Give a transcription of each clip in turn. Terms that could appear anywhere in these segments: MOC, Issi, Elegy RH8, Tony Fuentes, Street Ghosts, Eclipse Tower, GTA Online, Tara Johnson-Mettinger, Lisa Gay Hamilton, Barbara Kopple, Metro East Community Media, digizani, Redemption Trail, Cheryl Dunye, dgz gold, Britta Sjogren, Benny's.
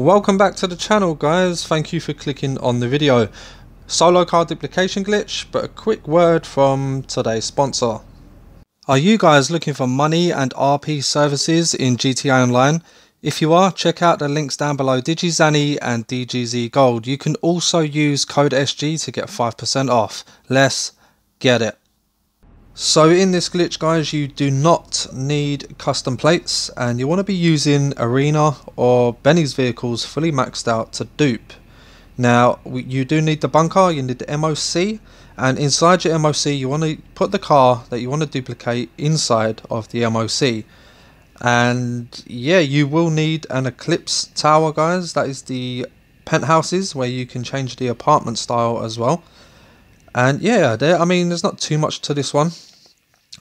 Welcome back to the channel, guys. Thank you for clicking on the video. Solo car duplication glitch, but a quick word from today's sponsor. Are you guys looking for money and RP services in GTA Online? If you are, check out the links down below, digizani and dgz gold. You can also use code SG to get 5% off. Let's get it. So in this glitch, guys, you do not need custom plates and you want to be using arena or Benny's vehicles fully maxed out to dupe. Now you do need the bunker, you need the MOC, and inside your MOC you want to put the car that you want to duplicate inside of the MOC. And yeah, you will need an Eclipse Tower, guys. That is the penthouses where you can change the apartment style as well. And yeah, there's not too much to this one.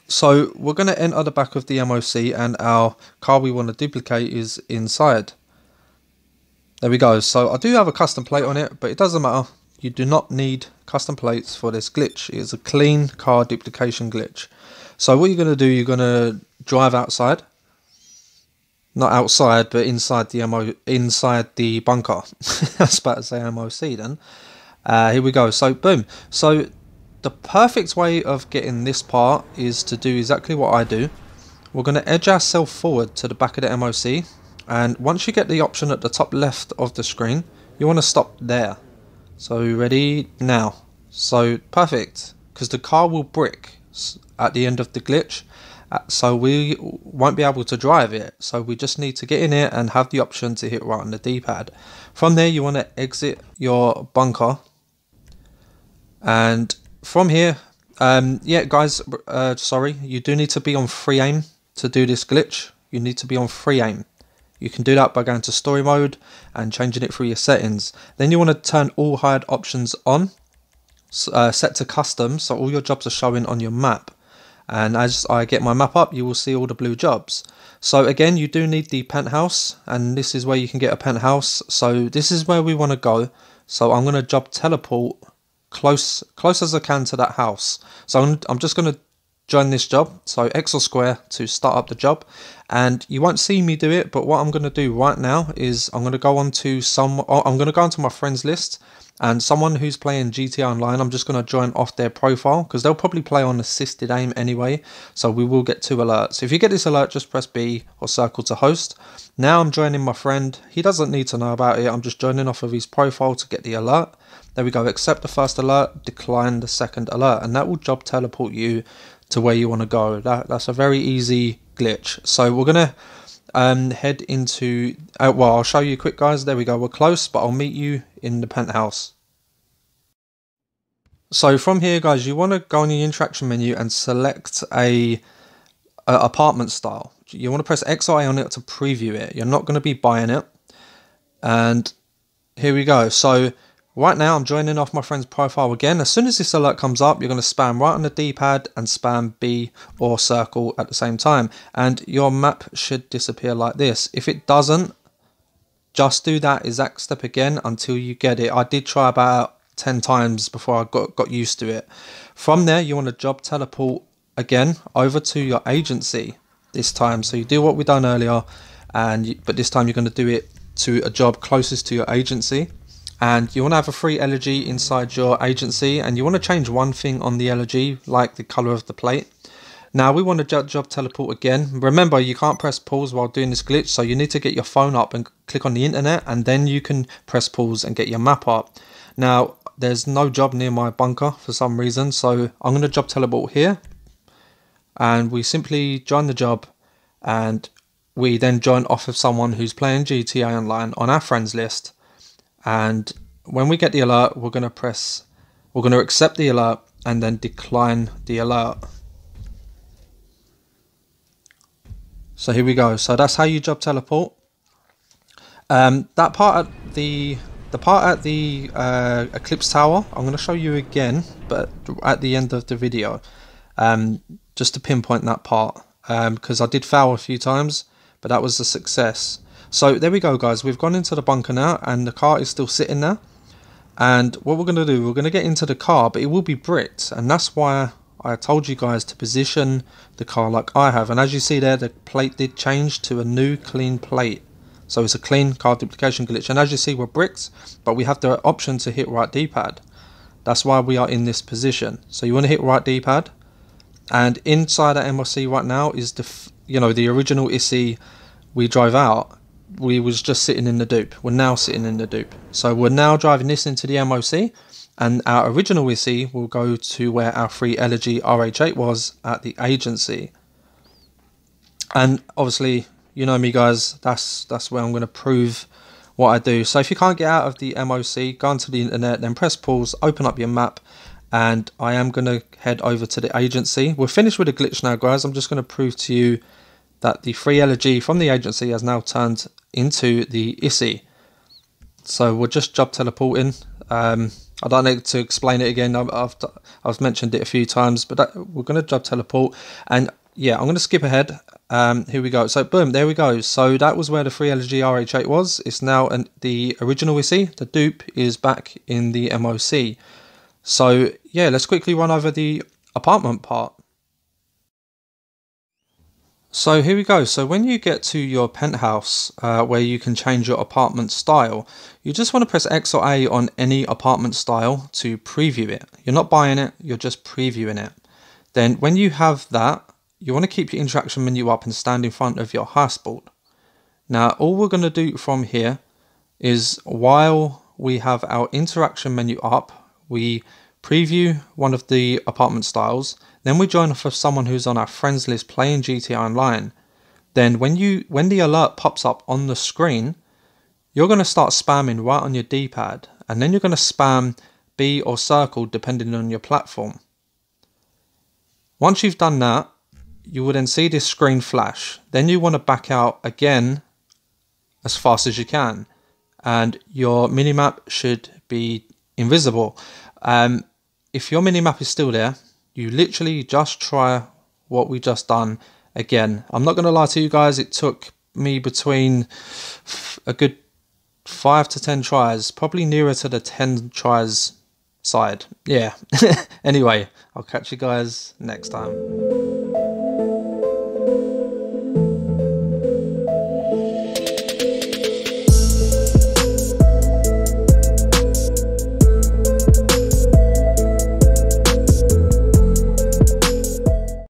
So we're going to enter the back of the MOC and our car we want to duplicate is inside. There we go. So I do have a custom plate on it, but it doesn't matter. You do not need custom plates for this glitch. It is a clean car duplication glitch. So what you're going to do, you're going to drive outside. Not outside, but inside the bunker. I was about to say MOC then. Here we go. So boom. So the perfect way of getting this part is to do exactly what I do. We're going to edge ourselves forward to the back of the MOC, and once you get the option at the top left of the screen, you want to stop there. So ready now. So perfect, because the car will brick at the end of the glitch, so we won't be able to drive it. So we just need to get in here and have the option to hit right on the D-pad. From there, you want to exit your bunker. And from here, you do need to be on free aim to do this glitch. You need to be on free aim. You can do that by going to story mode and changing it through your settings. Then you want to turn all hired options on, set to custom, so all your jobs are showing on your map. And as I get my map up, you will see all the blue jobs. So again, you do need the penthouse, and this is where you can get a penthouse. So this is where we want to go. So I'm going to job teleport close as I can to that house. So I'm just going to join this job, so X or square to start up the job. And you won't see me do it, but what I'm going to do right now is I'm going to go onto my friends list, and someone who's playing GTA Online, I'm just going to join off their profile, because they'll probably play on assisted aim anyway, so we will get two alerts. If you get this alert, just press B or circle to host. Now I'm joining my friend. He doesn't need to know about it. I'm just joining off of his profile to get the alert. There we go. Accept the first alert, decline the second alert, and that will job teleport you to where you want to go. That's a very easy glitch. So we're going to head into, I'll show you quick, guys. There we go. We're close, but I'll meet you in the penthouse. So from here, guys, you want to go on your interaction menu and select a apartment style. You want to press X or A on it to preview it. You're not going to be buying it. And here we go. So right now, I'm joining off my friend's profile again. As soon as this alert comes up, you're going to spam right on the D-pad and spam B or circle at the same time. And your map should disappear like this. If it doesn't, just do that exact step again until you get it. I did try about 10 times before I got used to it. From there, you want to job teleport again over to your agency this time. So you do what we done earlier, but this time you're going to do it to a job closest to your agency. And you want to have a free elegy inside your agency, and you want to change one thing on the elegy, like the color of the plate. Now we want to job teleport again. Remember, you can't press pause while doing this glitch, so you need to get your phone up and click on the internet, and then you can press pause and get your map up. Now there's no job near my bunker for some reason, so I'm going to job teleport here, and we simply join the job, and we then join off of someone who's playing GTA Online on our friends list. And when we get the alert, we're going to accept the alert and then decline the alert. So here we go. So that's how you job teleport. That part at the Eclipse Tower, I'm going to show you again, but at the end of the video, just to pinpoint that part, because I did foul a few times, but that was a success. So there we go, guys. We've gone into the bunker now, and the car is still sitting there. And what we're going to do, we're going to get into the car, but it will be bricked. And that's why I told you guys to position the car like I have. And as you see there, the plate did change to a new clean plate. So it's a clean card duplication glitch, and as you see we're bricks, but we have the option to hit right D-pad. That's why we are in this position. So you want to hit right D-pad, and inside our MOC right now is the, you know, the original Issi we drove out. We was just sitting in the dupe. We're now sitting in the dupe. So we're now driving this into the MOC, and our original Issi will go to where our free Elegy RH8 was at the agency. And obviously, you know me guys, that's where I'm going to prove what I do. So if you can't get out of the MOC, go onto the internet, then press pause, open up your map, and I am going to head over to the agency. We're finished with the glitch now guys. I'm just going to prove to you that the free Elegy from the agency has now turned into the Issi. So we'll just job teleporting. I don't need to explain it again. I've mentioned it a few times, but we're going to job teleport, and yeah, I'm going to skip ahead. Here we go. So boom, there we go. So that was where the free Elegy RH8 was. It's now the original Issi. The dupe is back in the MOC. So yeah, let's quickly run over the apartment part. So here we go. So when you get to your penthouse where you can change your apartment style, you just want to press X or A on any apartment style to preview it. You're not buying it, you're just previewing it. Then when you have that, you want to keep your interaction menu up and stand in front of your house board. Now all we're going to do from here is, while we have our interaction menu up, we preview one of the apartment styles, then we join off of someone who's on our friends list playing GTA Online. Then when the alert pops up on the screen, you're going to start spamming right on your D-pad, and then you're going to spam B or circle depending on your platform. Once you've done that, you will then see this screen flash. Then you want to back out again as fast as you can, and your minimap should be invisible. If your minimap is still there, you literally just try what we just done again. I'm not going to lie to you guys, it took me between a good 5 to 10 tries, probably nearer to the 10 tries side. Yeah. Anyway, I'll catch you guys next time.